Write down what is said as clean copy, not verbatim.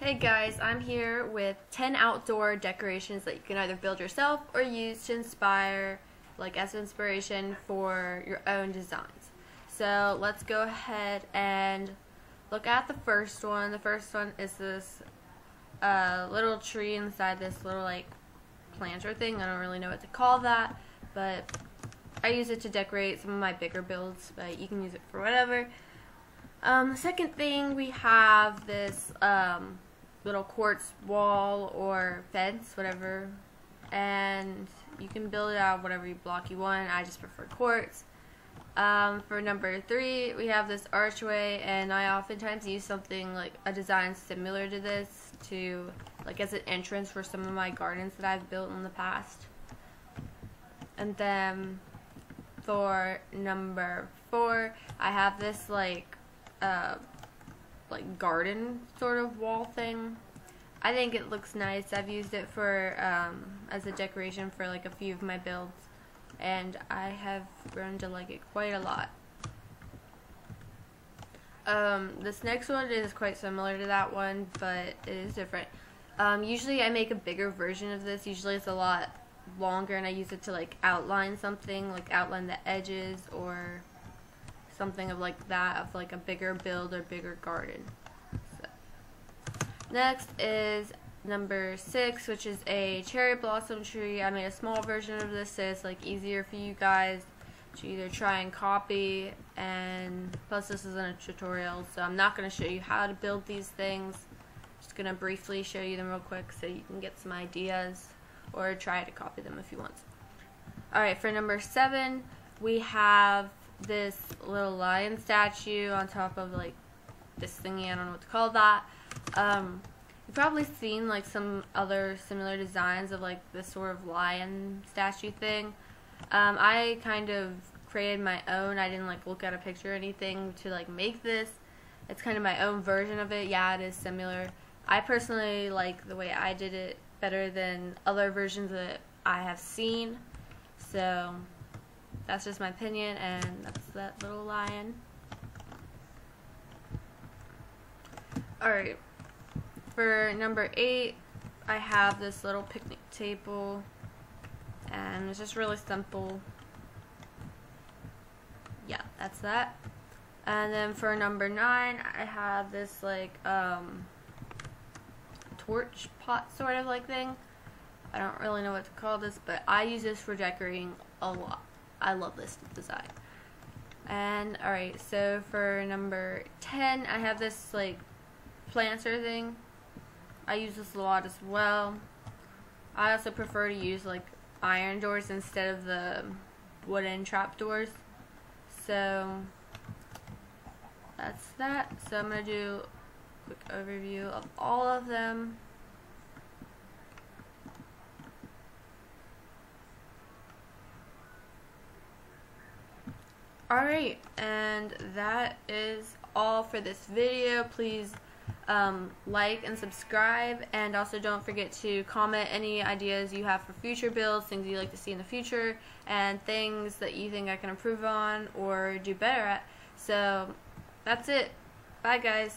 Hey guys, I'm here with 10 outdoor decorations that you can either build yourself or use to inspire, like as inspiration for your own designs. So let's go ahead and look at the first one. The first one is this little tree inside this little like planter thing. I don't really know what to call that, but I use it to decorate some of my bigger builds, but you can use it for whatever. The second thing, we have this little quartz wall or fence, whatever, and you can build it out of whatever block you want. I just prefer quartz. For number three, we have this archway, and I oftentimes use something like a design similar to this to like as an entrance for some of my gardens that I've built in the past. And then for number four, I have this like garden sort of wall thing. I think it looks nice. I've used it for as a decoration for like a few of my builds, and I have grown to like it quite a lot. This next one is quite similar to that one, but it is different. Usually I make a bigger version of this. Usually it's a lot longer, and I use it to like outline something, like outline the edges or something of like that, of like a bigger build or bigger garden. So. Next is number six, which is a cherry blossom tree. I made a small version of this so it's like easier for you guys to either try and copy, and plus this isn't a tutorial, so I'm not going to show you how to build these things. I'm just going to briefly show you them real quick so you can get some ideas or try to copy them if you want. Alright, for number seven, we have this little lion statue on top of like this thingy. I don't know what to call that. You've probably seen like some other similar designs of like this sort of lion statue thing. I kind of created my own. I didn't like look at a picture or anything to like make this. It's kind of my own version of it. Yeah, it is similar. I personally like the way I did it better than other versions that I have seen. So that's just my opinion, and that's that little lion. Alright, for number eight, I have this little picnic table, and it's just really simple. Yeah, that's that. And then for number nine, I have this like torch pot sort of like thing. I don't really know what to call this, but I use this for decorating a lot. I love this design. And alright, so for number 10, I have this like planter thing. I use this a lot as well. I also prefer to use like iron doors instead of the wooden trap doors. So that's that. So I'm going to do a quick overview of all of them. Alright, and that is all for this video. Please like and subscribe, and also don't forget to comment any ideas you have for future builds, things you'd like to see in the future, and things that you think I can improve on or do better at. So that's it. Bye guys.